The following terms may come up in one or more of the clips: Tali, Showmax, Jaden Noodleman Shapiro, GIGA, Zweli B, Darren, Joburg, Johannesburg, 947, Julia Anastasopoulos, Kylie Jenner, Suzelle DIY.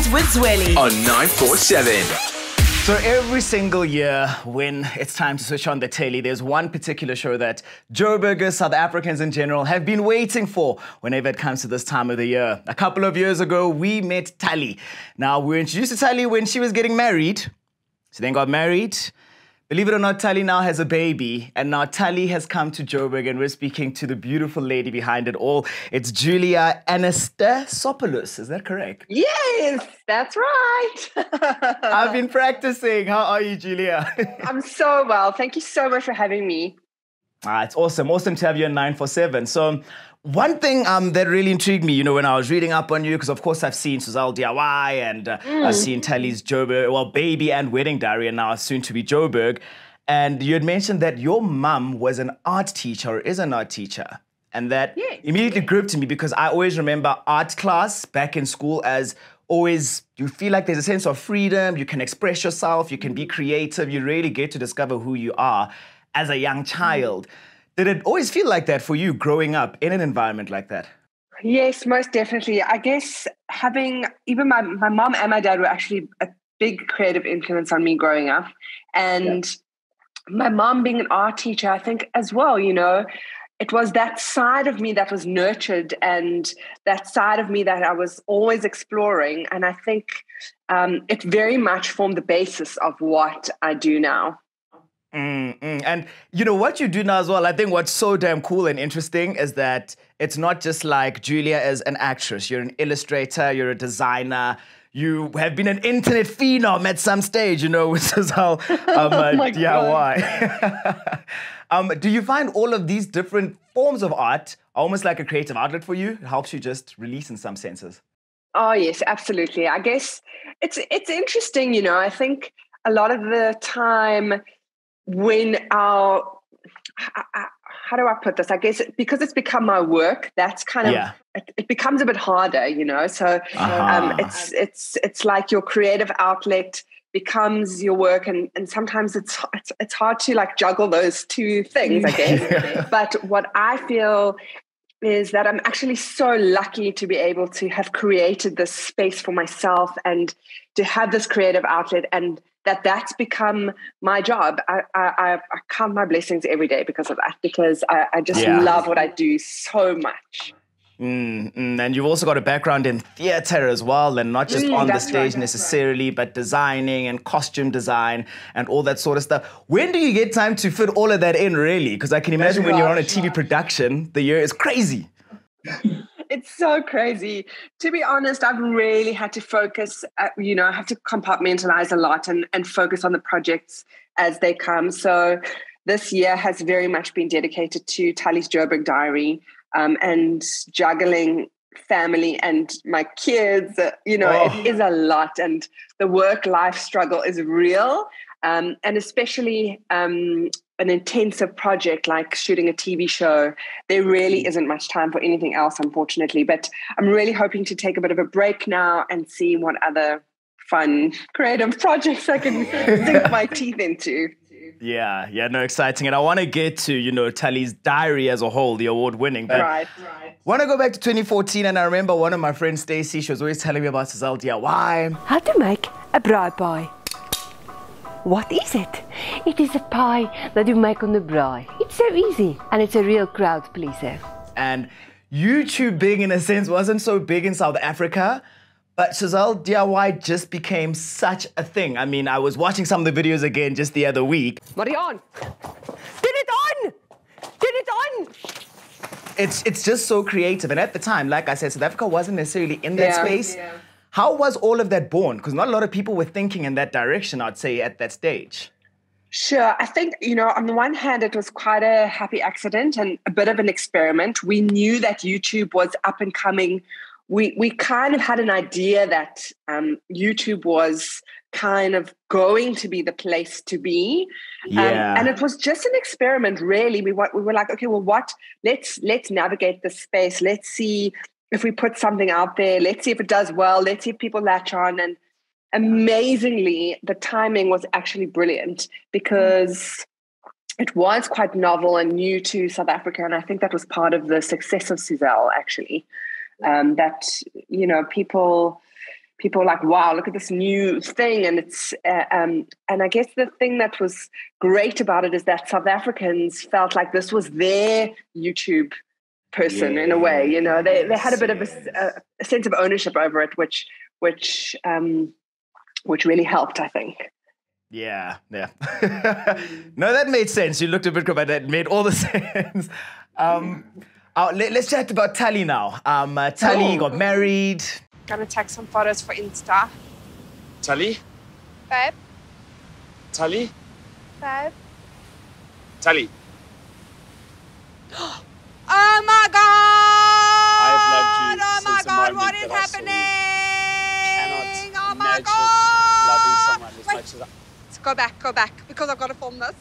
Weekend with Zweli on 947. So every single year when it's time to switch on the telly, there's one particular show that Joburgers, South Africans in general, have been waiting for whenever it comes to this time of the year. A couple of years ago, we met Tali. Now, we were introduced to Tali when she was getting married. She then got married. Believe it or not, Tali now has a baby, and now Tali has come to Joburg, and we're speaking to the beautiful lady behind it all. It's Julia Anastasopoulos, is that correct? Yes, that's right. I've been practicing. How are you, Julia? I'm so well. Thank you so much for having me. Ah, it's awesome. Awesome to have you on 947. So one thing that really intrigued me, you know, when I was reading up on you, because of course I've seen Suzelle DIY and I've seen Tali's Joburg, well, baby and wedding diary, and now soon to be Joburg. And you had mentioned that your mum was an art teacher or is an art teacher. And that immediately gripped me because I always remember art class back in school as always you feel like there's a sense of freedom, you can express yourself, you can be creative, you really get to discover who you are as a young child. Did it always feel like that for you growing up in an environment like that? Yes, most definitely. I guess having even my mom and my dad were actually a big creative influence on me growing up. And my mom being an art teacher, I think as well, you know, it was that side of me that was nurtured and that side of me that I was always exploring. And I think it very much formed the basis of what I do now. And you know what you do now as well, I think what's so damn cool and interesting is that it's not just like Julia as an actress. You're an illustrator, you're a designer, you have been an internet phenom at some stage, you know, which is how DIY. Do you find all of these different forms of art almost like a creative outlet for you? It helps you just release in some senses. Oh yes, absolutely. I guess it's interesting, you know, I think a lot of the time when our, how do I put this? I guess because it's become my work, that's kind of, it becomes a bit harder, you know? So it's like your creative outlet becomes your work. And sometimes it's hard to like juggle those two things, I guess. But what I feel is that I'm actually so lucky to be able to have created this space for myself and to have this creative outlet, and that's become my job. I count my blessings every day because of that, because I just love what I do so much. And you've also got a background in theatre as well, and not just on the stage necessarily, but designing and costume design and all that sort of stuff. When do you get time to fit all of that in, really? Because I can imagine when you're on a TV production, the year is crazy. It's so crazy. To be honest, I've really had to focus, you know, I have to compartmentalize a lot and focus on the projects as they come. So this year has very much been dedicated to Tali's Joburg Diary and juggling family and my kids. You know, it is a lot, and the work-life struggle is real. And especially an intensive project like shooting a TV show, there really isn't much time for anything else, unfortunately. But I'm really hoping to take a bit of a break now and see what other fun, creative projects I can sink my teeth into. Yeah, no, exciting. And I want to get to, you know, Tali's Diary as a whole, the award-winning. Right. Want to go back to 2014, and I remember one of my friends, Stacey, she was always telling me about Suzelle DIY. How to make a braai pie. What is it? It is a pie that you make on the braai. It's so easy, and it's a real crowd pleaser. And YouTubing, in a sense, wasn't so big in South Africa, but Suzelle DIY just became such a thing. I mean, I was watching some of the videos again just the other week. Marianne, get it on! Get it on! It's just so creative. And at the time, like I said, South Africa wasn't necessarily in that space. Yeah. How was all of that born? Because not a lot of people were thinking in that direction, I'd say, at that stage. Sure. I think, you know, on the one hand, it was quite a happy accident and a bit of an experiment. We knew that YouTube was up and coming. We kind of had an idea that YouTube was kind of going to be the place to be. And it was just an experiment, really. We were like, okay, well, let's navigate the space. Let's see if we put something out there, let's see if it does well, let's see if people latch on. And amazingly, the timing was actually brilliant because it was quite novel and new to South Africa. And I think that was part of the success of Suzelle, actually, that, you know, people people are like, wow, look at this new thing. And it's and I guess the thing that was great about it is that South Africans felt like this was their YouTube person, in a way, you know, they had a bit of a sense of ownership over it, which really helped, I think. Yeah. No, that made sense. You looked a bit about that. It made all the sense. Let's chat about Tali now. Tali got married. Gonna take some photos for Insta. Tali? Babe? Tali? Babe? Tali? Oh my God! I have loved you since the moment what is happening? Oh my God! Loving someone as much as I... Let's go back, because I've got to film this.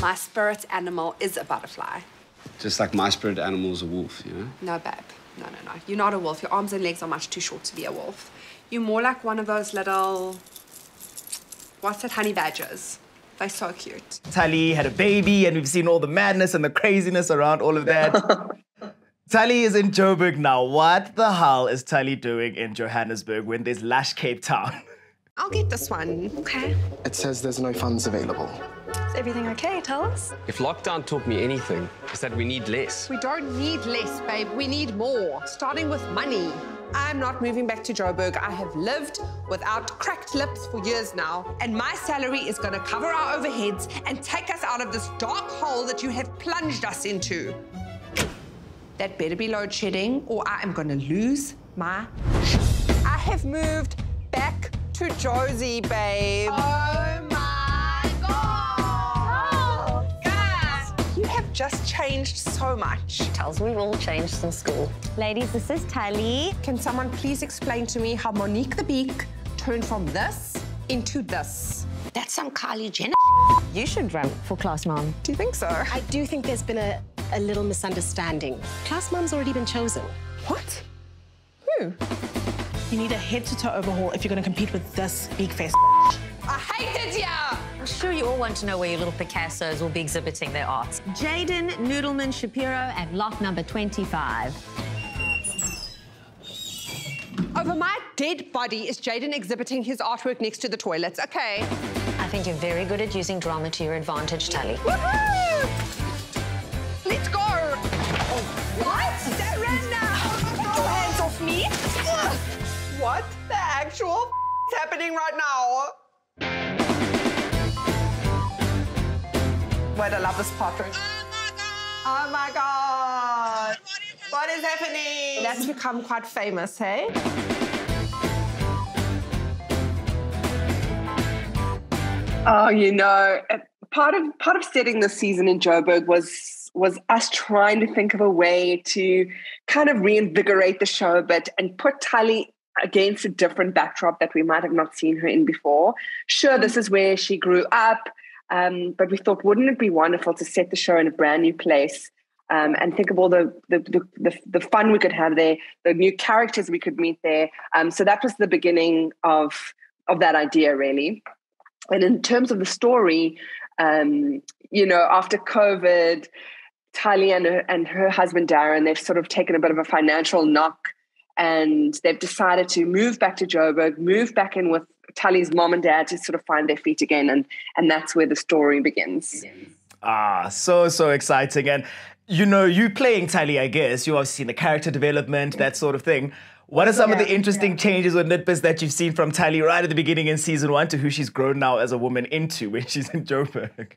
My spirit animal is a butterfly. Just like my spirit animal is a wolf, you know? No, babe. No. You're not a wolf. Your arms and legs are much too short to be a wolf. You're more like one of those little... What's that? Honey badgers. They're so cute. Tali had a baby, and we've seen all the madness and the craziness around all of that. Tali is in Joburg now. What the hell is Tali doing in Johannesburg when there's lush Cape Town? I'll get this one, okay? It says there's no funds available. Is everything okay? Tell us. If lockdown taught me anything, it's that we need less. We don't need less, babe. We need more, starting with money. I'm not moving back to Joburg. I have lived without cracked lips for years now, and my salary is going to cover our overheads and take us out of this dark hole that you have plunged us into. That better be load shedding, or I am going to lose my... I have moved back to Josie, babe. Oh my God! Oh, guys, you have just changed so much. Tells we've all changed since school. Ladies, this is Tali. Can someone please explain to me how Monique the Beak turned from this into this? That's some Kylie Jenner. You should run for class mom. Do you think so? I do think there's been a little misunderstanding. Class mom's already been chosen. What? Who? You need a head-to-toe overhaul if you're going to compete with this big face. I hated ya! I'm sure you all want to know where your little Picassos will be exhibiting their arts. Jaden Noodleman Shapiro at lock number 25. Over my dead body is Jaden exhibiting his artwork next to the toilets, okay? I think you're very good at using drama to your advantage, Tali. Woohoo! Let's go! Oh, what? Darren, now! Get your hands off me! What the actual is happening right now? Wait, I love this part. Oh my God. What is happening? That's become quite famous, hey? Oh, you know, part of setting this season in Joburg was us trying to think of a way to kind of reinvigorate the show a bit and put Tali against a different backdrop that we might have not seen her in before. Sure, this is where she grew up, but we thought, wouldn't it be wonderful to set the show in a brand new place and think of all the fun we could have there, the new characters we could meet there. So that was the beginning of that idea, really. And in terms of the story, you know, after COVID, Tali and her husband, Darren, they've sort of taken a bit of a financial knock, and they've decided to move back to Joburg, move back in with Tali's mom and dad to sort of find their feet again. And that's where the story begins. Ah, so exciting. And, you know, you playing Tali, I guess. You've obviously seen the character development, that sort of thing. What are some of the interesting changes or nitpicks that you've seen from Tali right at the beginning in season one to who she's grown now as a woman into when she's in Joburg?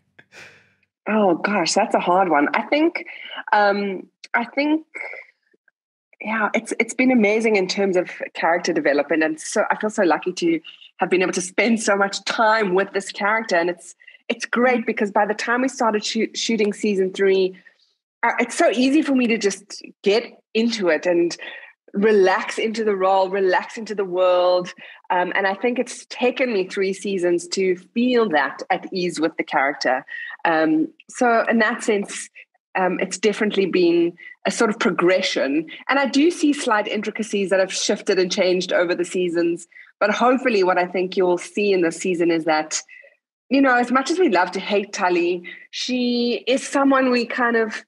Oh, gosh, that's a hard one. I think... Yeah, it's been amazing in terms of character development, and so I feel so lucky to have been able to spend so much time with this character. And it's great because by the time we started shooting season three, it's so easy for me to just get into it and relax into the role, relax into the world. And I think it's taken me 3 seasons to feel that at ease with the character. So in that sense, it's definitely been a sort of progression. And I do see slight intricacies that have shifted and changed over the seasons. But hopefully what I think you'll see in this season is that, you know, as much as we love to hate Tali, she is someone we kind of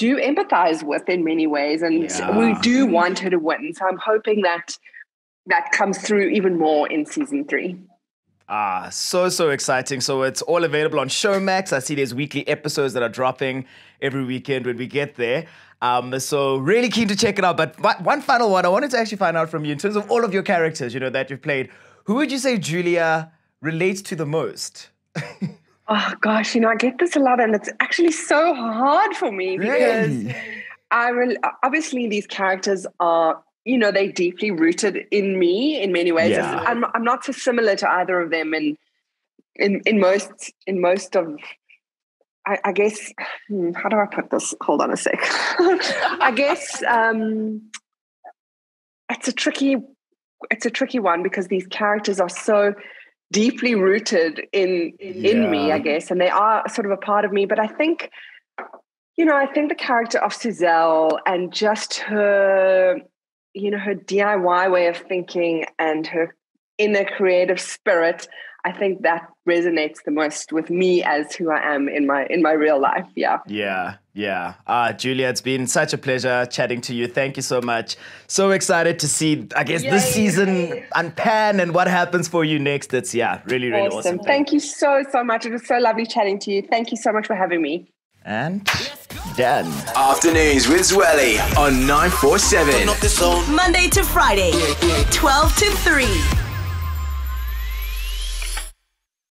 do empathize with in many ways, and we do want her to win. So I'm hoping that that comes through even more in season 3. Ah, so exciting. So it's all available on Showmax. I see there's weekly episodes that are dropping every weekend when we get there. So really keen to check it out. But one final one I wanted to actually find out from you in terms of all of your characters, you know, that you've played. Who would you say Julia relates to the most? Oh, gosh, you know, I get this a lot, and it's actually so hard for me because obviously these characters are, you know, they deeply rooted in me in many ways. Yeah. I'm not so similar to either of them in most of, I guess, how do I put this? Hold on a sec. I guess it's a tricky one because these characters are so deeply rooted in me, I guess, and they are sort of a part of me. But I think, you know, I think the character of Suzelle and just her, you know, her DIY way of thinking and her inner creative spirit, I think that resonates the most with me as who I am in my real life. Yeah. Julia, it's been such a pleasure chatting to you. Thank you so much. So excited to see, I guess, this season unpan and what happens for you next. It's really, really awesome. Thank you so much. It was so lovely chatting to you. Thank you so much for having me. And done. Afternoons with Zweli on 947. Monday to Friday, 12 to 3.